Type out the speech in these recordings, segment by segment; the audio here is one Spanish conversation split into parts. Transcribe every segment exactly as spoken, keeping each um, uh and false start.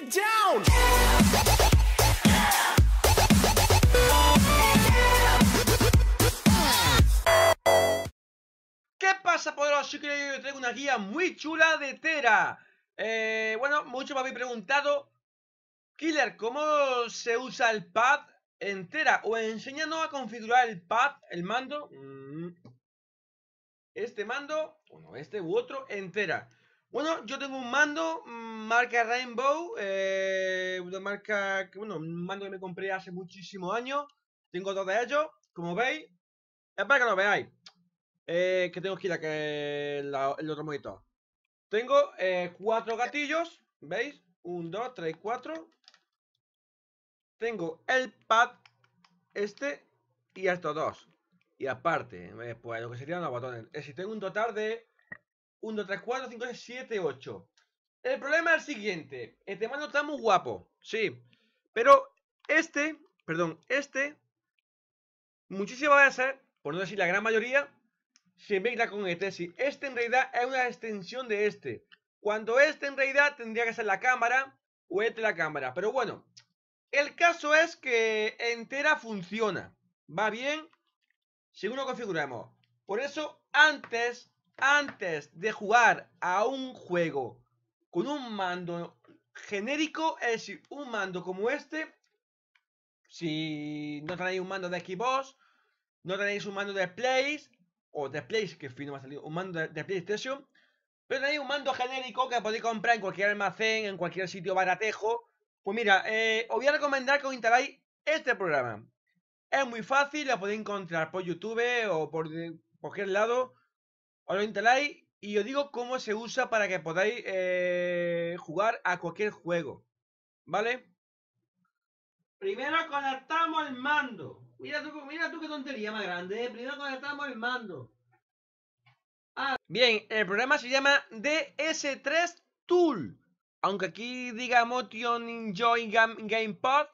get down. ¿Qué pasa, poderosos? Yo creo que yo traigo una guía muy chula de Tera. Eh, bueno, muchos me habéis preguntado, Killer, ¿cómo se usa el pad en Tera? O enséñanos a configurar el pad, el mando. Este mando, bueno, este u otro en Tera. Bueno, yo tengo un mando marca Rainbow, eh, una marca que, bueno, un mando que me compré hace muchísimos años. Tengo dos de ellos, como veis. Es para que lo veáis. Eh, que tengo aquí la que la, el otro monitor. Tengo eh, cuatro gatillos, ¿veis? Un, dos, tres, cuatro. Tengo el pad, este y estos dos. Y aparte, eh, pues lo que serían los botones. Es decir, tengo un total de uno, dos, tres, cuatro, cinco, seis, siete, ocho. El problema es el siguiente. Este mando está muy guapo, sí. Pero este, perdón, este muchísimas veces, por no decir la gran mayoría, se mezcla con este. Sí, este en realidad es una extensión de este, cuando este en realidad tendría que ser la cámara, o este la cámara. Pero bueno, el caso es que entera funciona, va bien, según lo configuramos. Por eso, antes Antes de jugar a un juego con un mando genérico, es decir, un mando como este, si no tenéis un mando de Xbox, no tenéis un mando de Play, o de Play, que fin no me ha salido, un mando de, de PlayStation, pero tenéis un mando genérico que podéis comprar en cualquier almacén, en cualquier sitio baratejo, pues mira, eh, os voy a recomendar que os instaláis este programa. Es muy fácil, lo podéis encontrar por YouTube o por de, cualquier lado. Os lo instaláis y os digo cómo se usa para que podáis eh, jugar a cualquier juego, ¿vale? Primero conectamos el mando. Mira tú, mira tú qué tontería más grande, ¿eh? Primero conectamos el mando. Ah. Bien, el programa se llama D S tres Tool. Aunque aquí diga Motion Enjoy Game Pod.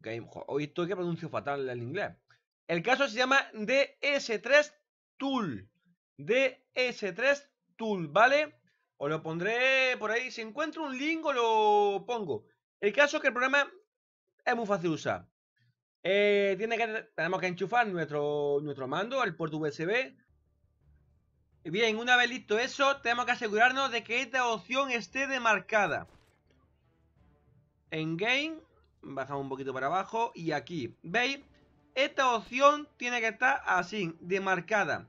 Game, hoy estoy que pronuncio fatal el inglés. El caso se llama D S tres Tool. D S tres Tool, ¿vale? Os lo pondré por ahí. Si encuentro un link, os lo pongo. El caso es que el programa es muy fácil de usar. Eh, tiene que, tenemos que enchufar nuestro, nuestro mando al puerto U S B. Bien, una vez listo eso, tenemos que asegurarnos de que esta opción esté demarcada. En Game, bajamos un poquito para abajo y aquí, ¿veis? Esta opción tiene que estar así, demarcada,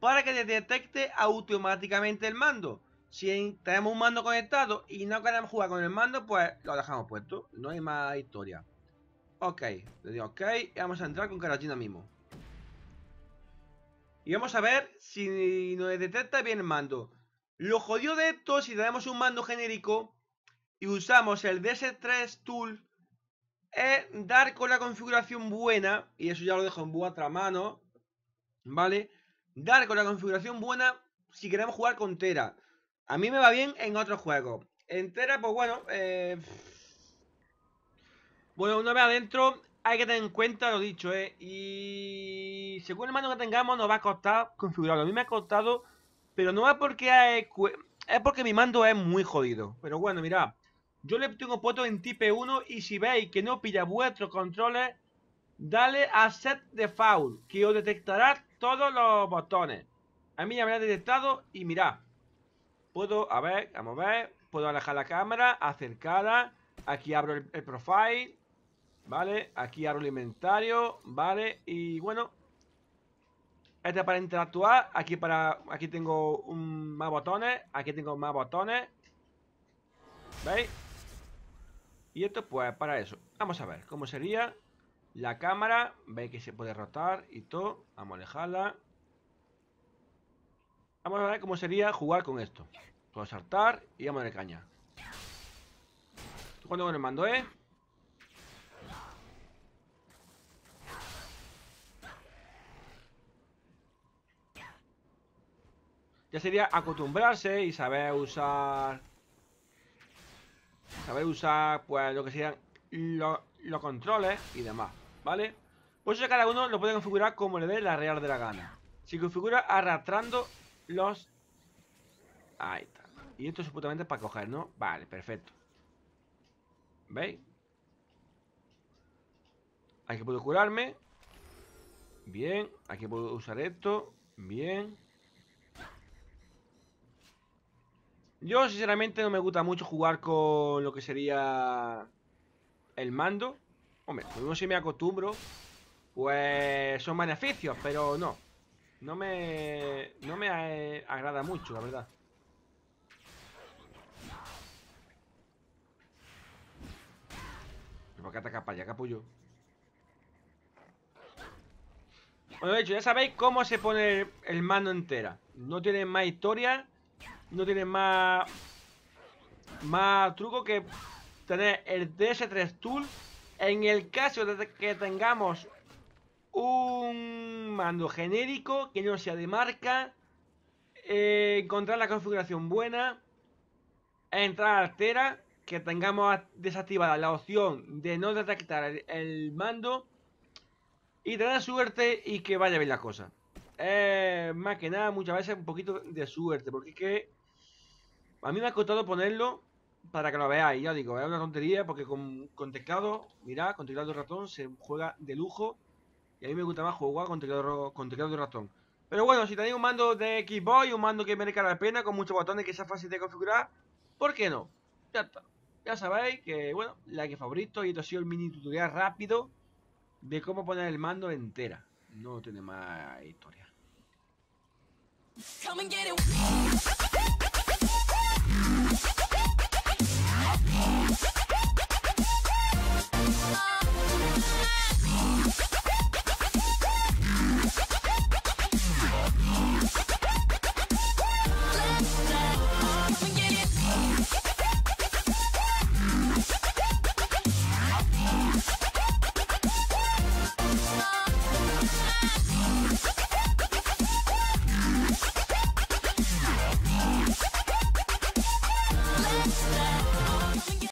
para que detecte automáticamente el mando. Si tenemos un mando conectado y no queremos jugar con el mando, pues lo dejamos puesto, no hay más historia. Ok, le digo ok, y vamos a entrar con Carolina mismo. Y vamos a ver si nos detecta bien el mando. Lo jodido de esto, si tenemos un mando genérico y usamos el D S tres Tool, es dar con la configuración buena, y eso ya lo dejo en vuestra mano, ¿vale? Dar con la configuración buena si queremos jugar con Tera. A mí me va bien en otros juegos. En Tera, pues bueno, eh... bueno, una vez adentro hay que tener en cuenta lo dicho, eh. Y según el mando que tengamos nos va a costar configurarlo. A mí me ha costado, pero no es porque es, es porque mi mando es muy jodido. Pero bueno, mirad, yo le tengo puesto en tipe uno y si veis que no pilla vuestros controles, dale a Set Default, que os detectará todos los botones. A mí ya me han detectado y mirad. Puedo, a ver, vamos a ver. Puedo alejar la cámara, acercarla. Aquí abro el, el profile, ¿vale? Aquí abro el inventario, ¿vale? Y bueno, este es para interactuar. Aquí para, aquí tengo un, más botones. Aquí tengo más botones. ¿Veis? Y esto pues para eso. Vamos a ver cómo sería. La cámara, veis que se puede rotar y todo. Vamos a alejarla. Vamos a ver cómo sería jugar con esto. Puedo saltar y vamos a darle caña. Cuando con el mando, ¿eh? Ya sería acostumbrarse y saber usar. Saber usar, pues, lo que serían los, los controles y demás. ¿Vale? Por eso cada uno lo puede configurar como le dé la real de la gana. Se configura arrastrando los... Ahí está. Y esto supuestamente es para coger, ¿no? Vale, perfecto. ¿Veis? Aquí puedo curarme. Bien. Aquí puedo usar esto. Bien. Yo, sinceramente, no me gusta mucho jugar con lo que sería el mando. Hombre, no sé si me acostumbro. Pues son beneficios, pero no. No me... No me agrada mucho, la verdad. ¿Por qué atacas para allá, capullo? Bueno, de hecho, ya sabéis cómo se pone el, el mando entera. No tiene más historia. No tiene más... Más truco que tener el D S tres Tool. En el caso de que tengamos un mando genérico que no sea de marca, eh, encontrar la configuración buena, entrar a Tera, que tengamos desactivada la opción de no detectar el, el mando, y tener suerte y que vaya bien la cosa. Eh, más que nada, muchas veces un poquito de suerte, porque es que a mí me ha costado ponerlo. Para que lo veáis, ya digo, es una tontería porque con, con teclado, mirad, con teclado de ratón se juega de lujo. Y a mí me gusta más jugar con teclado, con teclado de ratón. Pero bueno, si tenéis un mando de Keyboy, un mando que merezca la pena, con muchos botones, que sea fácil de configurar, ¿por qué no? Ya está. Ya sabéis que, bueno, like favorito. Y esto ha sido el mini tutorial rápido de cómo poner el mando entera. No tiene más historia.